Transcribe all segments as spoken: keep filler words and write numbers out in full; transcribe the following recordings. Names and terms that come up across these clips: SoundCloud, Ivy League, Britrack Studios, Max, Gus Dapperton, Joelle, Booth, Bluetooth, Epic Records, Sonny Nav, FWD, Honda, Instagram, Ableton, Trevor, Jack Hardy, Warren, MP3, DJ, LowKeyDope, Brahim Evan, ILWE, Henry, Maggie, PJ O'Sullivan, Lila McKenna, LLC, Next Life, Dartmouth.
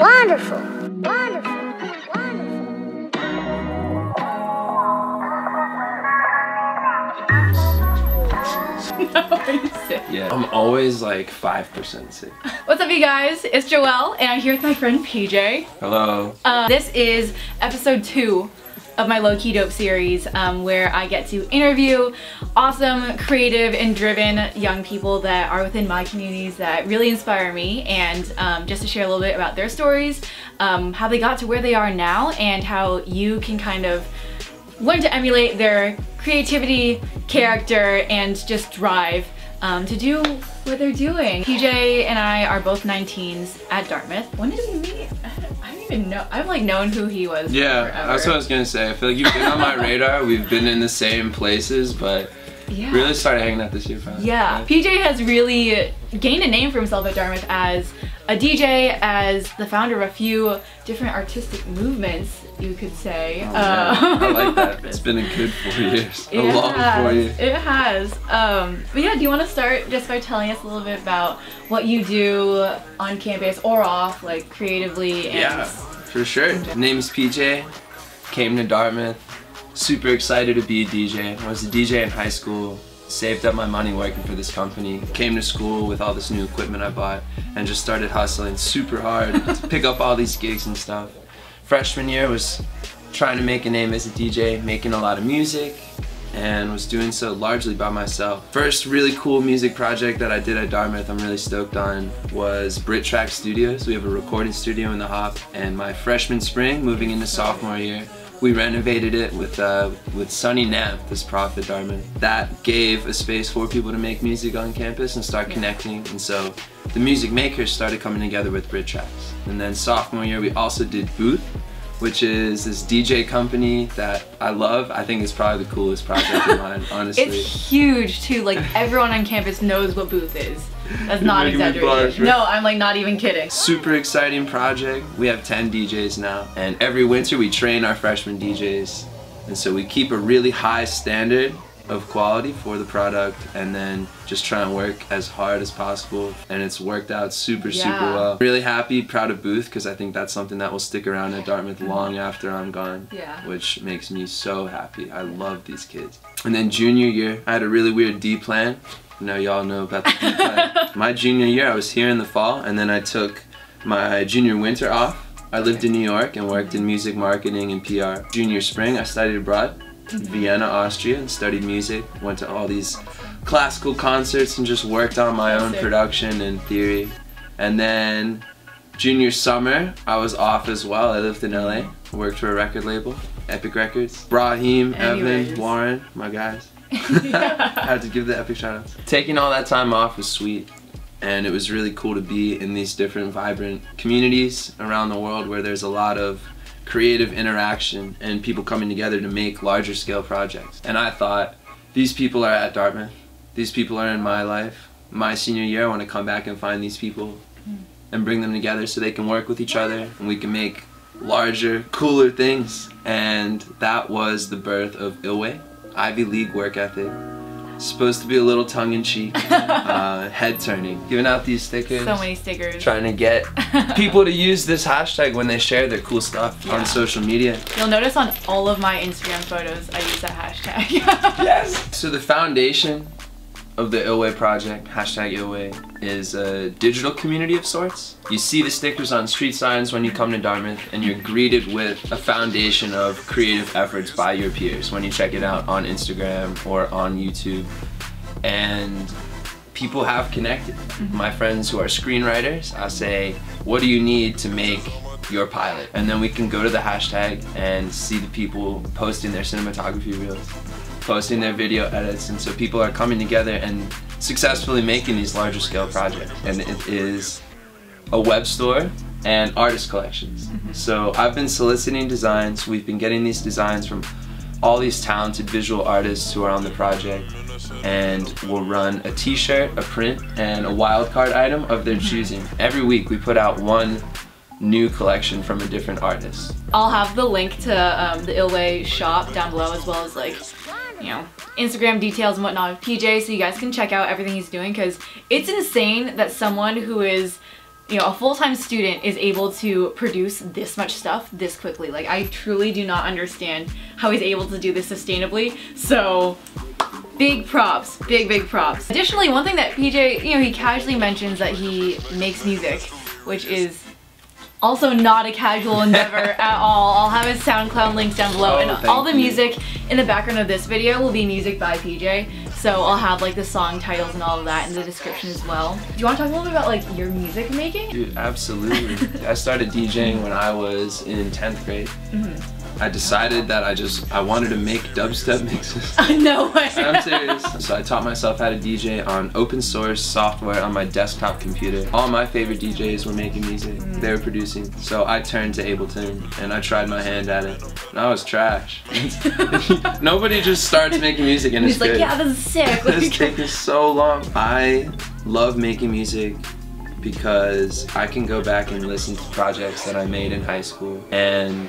Wonderful, wonderful, wonderful. No, are you sick? Yeah, I'm always like five percent sick. What's up, you guys? It's Joelle, and I'm here with my friend P J. Hello. Uh, this is episode two of my Low Key Dope series, um, where I get to interview awesome, creative, and driven young people that are within my communities that really inspire me, and um, just to share a little bit about their stories, um, how they got to where they are now, and how you can kind of learn to emulate their creativity, character, and just drive um, to do what they're doing. P J and I are both nineteens at Dartmouth. When did we meet? No, I've like known who he was. Yeah, forever. That's what I was gonna say. I feel like you've been on my radar. We've been in the same places, but yeah. Really started hanging out this year. Finally. Yeah, P J has really gained a name for himself at Dartmouth as a D J, as the founder of a few different artistic movements, you could say. Oh, uh, I like that. It's been a good four years. A long four years. It has. Um, but yeah, do you want to start just by telling us a little bit about what you do on campus or off, like creatively? And yeah, for sure. Name's P J. Came to Dartmouth. Super excited to be a D J. I was a D J in high school. Saved up my money working for this company, came to school with all this new equipment I bought, and just started hustling super hard to pick up all these gigs and stuff. Freshman year was trying to make a name as a D J, making a lot of music, and was doing so largely by myself. First really cool music project that I did at Dartmouth I'm really stoked on was Britrack Studios. We have a recording studio in the hop, and my freshman spring, moving into sophomore year, we renovated it with uh, with Sonny Nav, this prof at Dartmouth. That gave a space for people to make music on campus and start yeah. connecting. And so the music makers started coming together with Britrack. And then sophomore year, we also did Booth, which is this D J company that I love. I think it's probably the coolest project of mine, honestly. It's huge too. Like everyone on campus knows what Booth is. That's not exaggerated. No, I'm like not even kidding. Super exciting project. We have ten D Js now, and every winter we train our freshman D Js, and so we keep a really high standard of quality for the product, and then just try and work as hard as possible, and it's worked out super yeah. super well. Really happy, proud of Booth, because I think that's something that will stick around at Dartmouth long after I'm gone, yeah. which makes me so happy. I love these kids. And then junior year, I had a really weird D plan. Now y'all know about the D plan. My junior year, I was here in the fall, and then I took my junior winter off. I lived in New York and worked in music marketing and P R. Junior spring, I studied abroad. Vienna, Austria, and studied music. Went to all these classical concerts and just worked on my own production and theory. And then junior summer, I was off as well. I lived in L A, worked for a record label, Epic Records. Brahim, Evan, Warren, my guys. I had to give the Epic shout outs. Taking all that time off was sweet, and it was really cool to be in these different vibrant communities around the world where there's a lot of creative interaction and people coming together to make larger scale projects. And I thought, these people are at Dartmouth, these people are in my life. My senior year, I want to come back and find these people and bring them together so they can work with each other and we can make larger, cooler things. And that was the birth of I L W E, Ivy League work ethic. Supposed to be a little tongue-in-cheek, uh, head-turning. Giving out these stickers. So many stickers. Trying to get people to use this hashtag when they share their cool stuff yeah. on social media. You'll notice on all of my Instagram photos, I use that hashtag. Yes! So the foundation of the I L W E project, hashtag I L W E, is a digital community of sorts. You see the stickers on street signs when you come to Dartmouth, and you're greeted with a foundation of creative efforts by your peers when you check it out on Instagram or on YouTube. And people have connected. Mm-hmm. My friends who are screenwriters, I say, what do you need to make your pilot? And then we can go to the hashtag and see the people posting their cinematography reels, posting their video edits, and so people are coming together and successfully making these larger scale projects. And it is a web store and artist collections. Mm-hmm. So I've been soliciting designs. We've been getting these designs from all these talented visual artists who are on the project, and we'll run a t-shirt, a print, and a wild card item of their choosing. Every week we put out one new collection from a different artist. I'll have the link to um, the I L W E shop down below, as well as like, you know, Instagram details and whatnot of P J, so you guys can check out everything he's doing, because it's insane that someone who is you know, a full-time student is able to produce this much stuff this quickly. Like, I truly do not understand how he's able to do this sustainably, so big props, big, big props. Additionally, one thing that P J, you know, he casually mentions that he makes music, which is also not a casual endeavor at all. I'll have his SoundCloud links down below, oh, and all the music you. in the background of this video will be music by P J. So I'll have like the song titles and all of that in the description as well. Do you want to talk a little bit about like your music making? Dude, absolutely. I started DJing when I was in tenth grade. Mm-hmm. I decided that I just, I wanted to make dubstep mixes. No way. I'm serious. So I taught myself how to D J on open source software on my desktop computer. All my favorite D Js were making music. Mm. They were producing. So I turned to Ableton and I tried my hand at it. And I was trash. Nobody just starts making music and He's it's like, good. He's like, yeah, this is sick. This taking so long. I love making music because I can go back and listen to projects that I made in high school and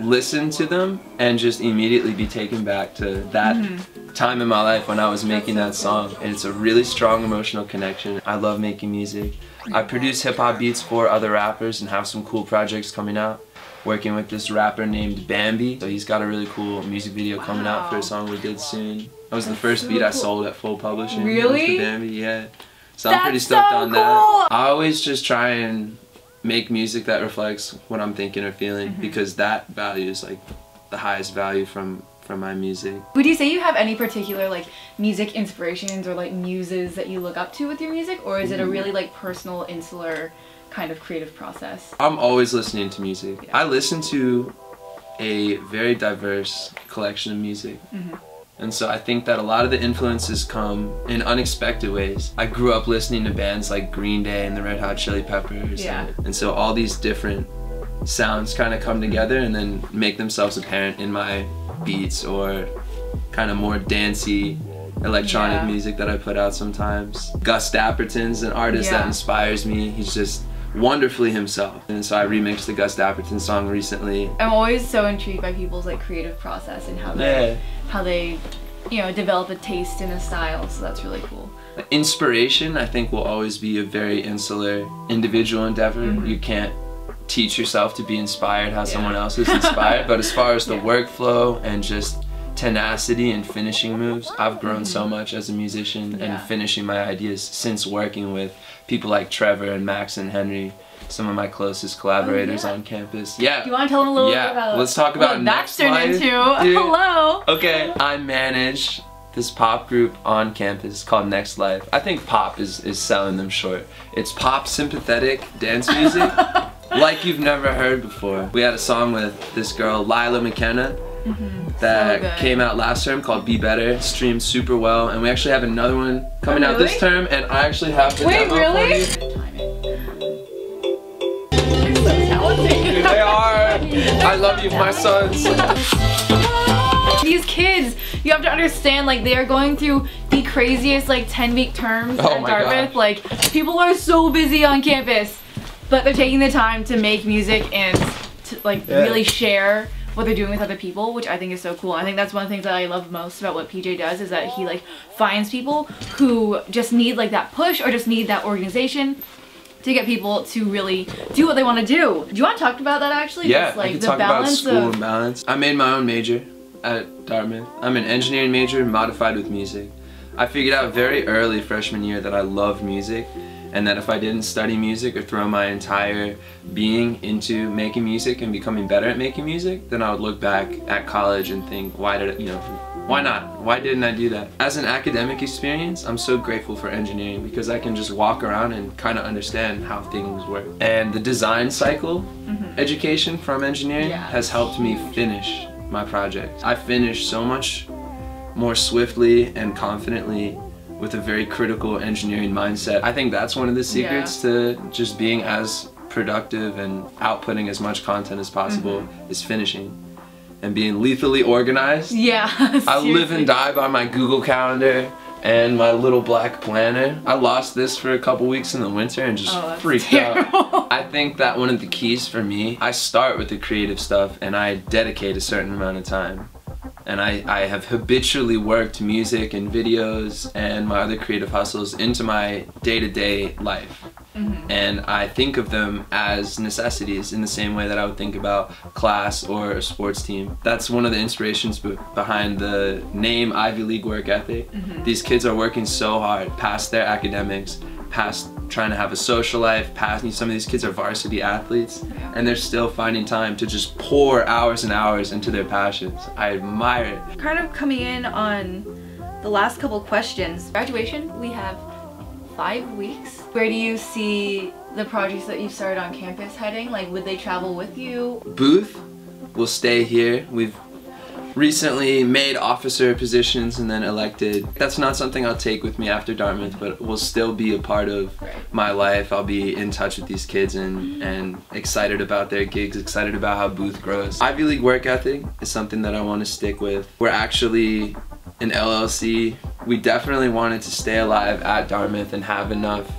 listen to them and just immediately be taken back to that mm-hmm. time in my life when I was making that song. And it's a really strong emotional connection. I love making music. I produce hip-hop beats for other rappers and have some cool projects coming out. Working with this rapper named Bambi. So he's got a really cool music video wow. coming out for a song we did soon. That was That's the first so beat cool. I sold at Full Publishing. Really? Bambi, yeah. So That's I'm pretty stoked so on cool. that. I always just try and make music that reflects what I'm thinking or feeling mm-hmm. because that value is like the highest value from from my music. Would you say you have any particular like music inspirations or like muses that you look up to with your music, or is it a really like personal, insular kind of creative process? I'm always listening to music. Yeah. I listen to a very diverse collection of music. Mm-hmm. And so I think that a lot of the influences come in unexpected ways. I grew up listening to bands like Green Day and the Red Hot Chili Peppers. Yeah. And, and so all these different sounds kind of come together and then make themselves apparent in my beats or kind of more dancey electronic yeah. music that I put out sometimes. Gus Dapperton's an artist yeah. that inspires me. He's just wonderfully himself, and so I remixed the Gus Dapperton song recently. I'm always so intrigued by people's like creative process and how they yeah. how they you know develop a taste and a style, so that's really cool. Inspiration, I think, will always be a very insular individual endeavor. Mm-hmm. You can't teach yourself to be inspired how yeah. someone else is inspired, but as far as the yeah. workflow and just tenacity and finishing moves, I've grown so much as a musician yeah. and finishing my ideas since working with people like Trevor and Max and Henry, some of my closest collaborators oh, yeah. on campus. Yeah. You want to tell them a little yeah. bit about Let's talk about Next Life. Dude. Hello. Okay. I manage this pop group on campus called Next Life. I think pop is, is selling them short. It's pop sympathetic dance music like you've never heard before. We had a song with this girl, Lila McKenna, Mm-hmm. that so came out last term called Be Better, streamed super well, and we actually have another one coming oh, really? out this term, and I actually have the Wait, demo really? for you. They're so talented. They are. I love you, my sons. These kids, you have to understand, like, they are going through the craziest, like, ten week terms oh at Dartmouth. Gosh. Like, people are so busy on campus, but they're taking the time to make music and to, like, yeah. really share what they're doing with other people, which I think is so cool. I think that's one of the things that I love most about what P J does, is that he like finds people who just need like that push or just need that organization to get people to really do what they want to do. Do you want to talk about that actually? Yeah, just, like, I can the talk balance about school of... and balance. I made my own major at Dartmouth. I'm an engineering major modified with music. I figured out very early freshman year that I love music, and that if I didn't study music or throw my entire being into making music and becoming better at making music, then I would look back at college and think, why did it, you know, why not? Why didn't I do that? As an academic experience, I'm so grateful for engineering because I can just walk around and kind of understand how things work. And the design cycle mm-hmm. education from engineering yeah. has helped me finish my project. I finished so much more swiftly and confidently with a very critical engineering mindset. I think that's one of the secrets yeah. to just being as productive and outputting as much content as possible mm-hmm. is finishing and being lethally organized. Yeah, seriously. I live and die by my Google Calendar and my little black planner. I lost this for a couple weeks in the winter and just oh, freaked terrible. out. I think that one of the keys for me, I start with the creative stuff and I dedicate a certain amount of time. And I, I have habitually worked music and videos and my other creative hustles into my day-to-day life. Mm-hmm. Mm-hmm. And I think of them as necessities in the same way that I would think about class or a sports team. That's one of the inspirations be behind the name Ivy League work ethic. Mm-hmm. These kids are working so hard past their academics, past trying to have a social life, past some of these kids are varsity athletes, and they're still finding time to just pour hours and hours into their passions. I admire it. Kind of coming in on the last couple questions. Graduation, we have five weeks. Where do you see the projects that you started on campus heading? Like, would they travel with you? Booth will stay here. We've recently made officer positions and then elected. That's not something I'll take with me after Dartmouth, but will still be a part of my life. I'll be in touch with these kids and, and excited about their gigs, excited about how Booth grows. Ivy League work ethic is something that I want to stick with. We're actually an L L C. We definitely wanted to stay alive at Dartmouth and have enough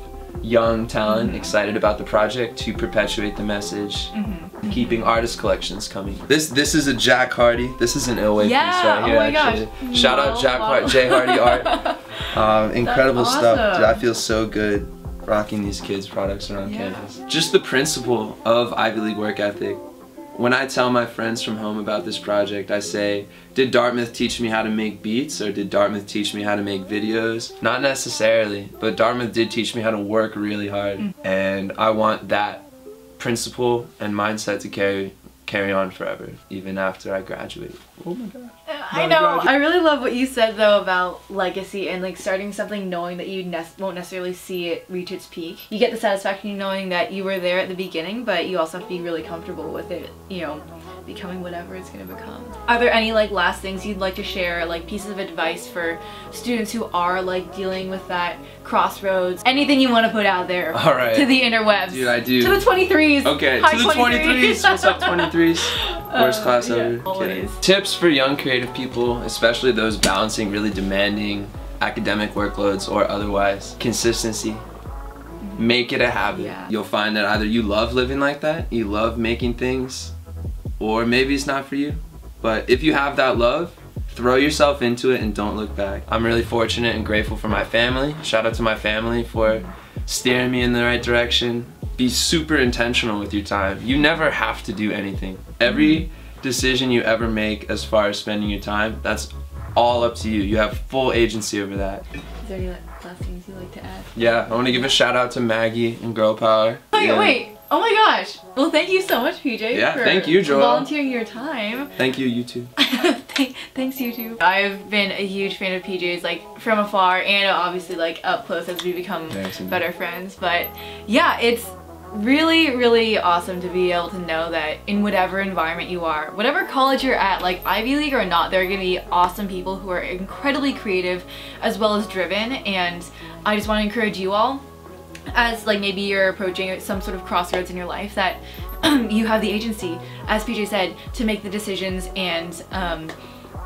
young talent mm-hmm. excited about the project to perpetuate the message, mm-hmm. keeping artist collections coming. This this is a Jack Hardy. This is an I L W E yeah, piece right here. Oh my gosh. Actually. Shout no, out Jack wow. Hart, J Hardy Art. Um, incredible awesome. Stuff. Dude, I feel so good rocking these kids' products around yeah. campus. Just the principle of Ivy League work ethic. When I tell my friends from home about this project, I say, did Dartmouth teach me how to make beats, or did Dartmouth teach me how to make videos? Not necessarily, but Dartmouth did teach me how to work really hard. Mm. And I want that principle and mindset to carry carry on forever, even after I graduate. Oh my gosh. I know. I really love what you said though about legacy and like starting something knowing that you ne- won't necessarily see it reach its peak. You get the satisfaction knowing that you were there at the beginning, but you also have to be really comfortable with it, you know, becoming whatever it's going to become. Are there any like last things you'd like to share, like pieces of advice for students who are like dealing with that crossroads? Anything you want to put out there All right. to the interwebs? Dude, I do. To the twenty-threes. Okay, Hi, to the twenty-threes. What's up, twenty-threes? Worst class uh, yeah, ever. Always. Tips for young creative people, especially those balancing really demanding academic workloads or otherwise. Consistency. Mm-hmm. Make it a habit. Yeah. You'll find that either you love living like that, you love making things, or maybe it's not for you. But if you have that love, throw yourself into it and don't look back. I'm really fortunate and grateful for my family. Shout out to my family for steering me in the right direction. Be super intentional with your time. You never have to do anything. Every decision you ever make as far as spending your time, that's all up to you. You have full agency over that. Is there any last things you'd like to add? Yeah, I want to give a shout out to Maggie and Girl Power. Wait, yeah. wait. Oh my gosh. Well, thank you so much, P J. Yeah, for thank you, Joelle. volunteering your time. Thank you, you too. Thanks, YouTube. I've been a huge fan of P J's, like from afar and obviously like up close as we become Thanks, better man. friends. But yeah, it's really, really awesome to be able to know that in whatever environment you are, whatever college you're at, like Ivy League or not, there are gonna be awesome people who are incredibly creative as well as driven. And I just wanna encourage you all, as like maybe you're approaching some sort of crossroads in your life, that you have the agency, as P J said, to make the decisions and um,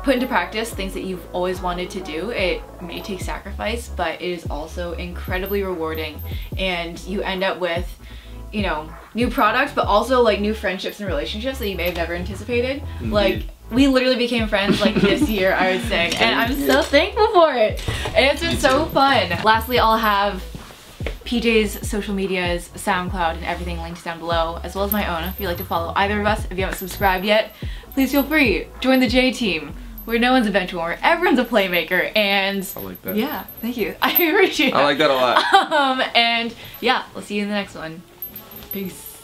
put into practice things that you've always wanted to do. It may take sacrifice, but it is also incredibly rewarding. And you end up with, you know, new products, but also like new friendships and relationships that you may have never anticipated. Indeed. Like, we literally became friends like this year, I would say, and I'm so thankful for it. And it's been so fun. Lastly, I'll have P J's social medias, SoundCloud, and everything linked down below, as well as my own if you'd like to follow either of us. If you haven't subscribed yet, please feel free. Join the J team, where no one's a bench warmer, everyone's a playmaker, and I like that. Yeah, thank you. I appreciate it. I like that a lot. Um, and yeah, we'll see you in the next one. Peace.